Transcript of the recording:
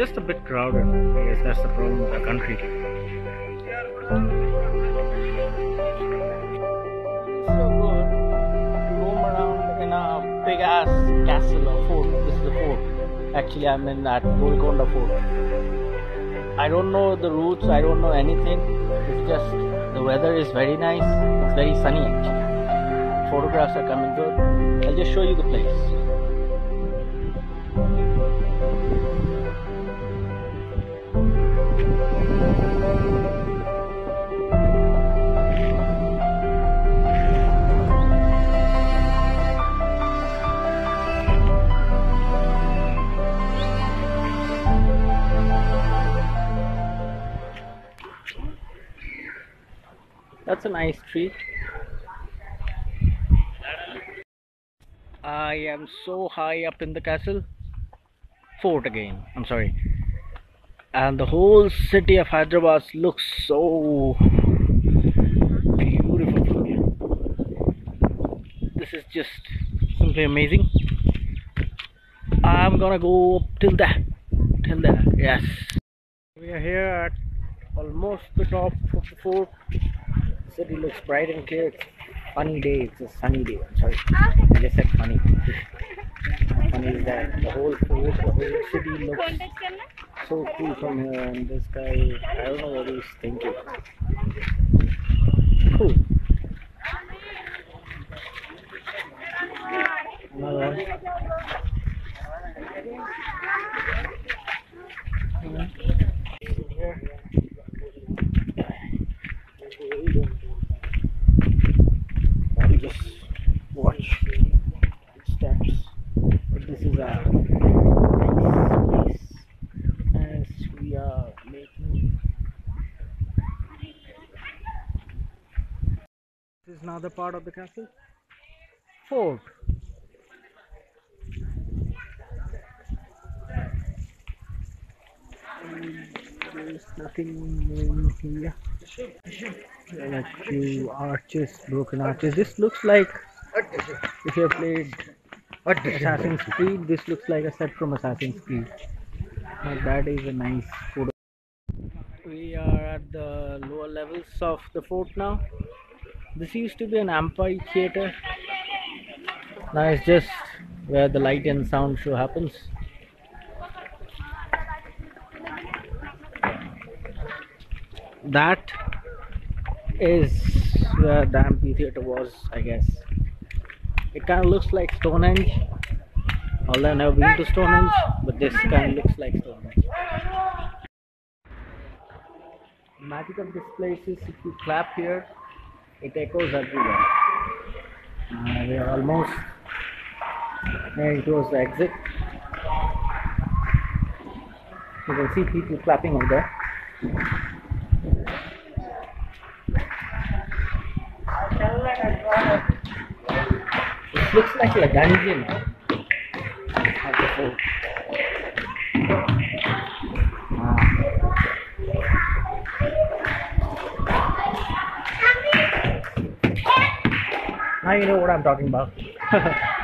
just a bit crowded. I guess that's the problem with the country. It's so good to roam around in a big ass castle or fort. This is the fort. Actually, I'm in that Golconda Fort. I don't know the routes, I don't know anything. It's just the weather is very nice. It's very sunny actually. Photographs are coming good. I'll just show you the place. That's a nice tree. I am so high up in the castle. Fort again, I'm sorry. And the whole city of Hyderabad looks so beautiful from here. This is just simply amazing. I'm gonna go up till there. Till there, yes. We are here at almost the top of the fort. City looks bright and clear. It's a funny day. It's a sunny day. I'm sorry. I just said funny. Funny is that the whole fort, the whole city looks so cool from here. And this guy, I don't know what he's thinking. Cool. This is another part of the castle fort. There's nothing in here. There are a few arches, broken arches. This looks like, if you have played Assassin's Creed, this looks like a set from Assassin's Creed. Now that is a nice photo. We are at the lower levels of the fort now. This used to be an amphitheater. Now it's just where the light and sound show happens. That is where the amphitheater was, I guess. It kind of looks like Stonehenge. Although I've never been to Stonehenge, but this kind of looks like Stonehenge. The magic of this place is if you clap here, it echoes everywhere. We are almost near towards the exit. You can see people clapping over there. It looks like a dungeon at the fort. Now you know what I'm talking about.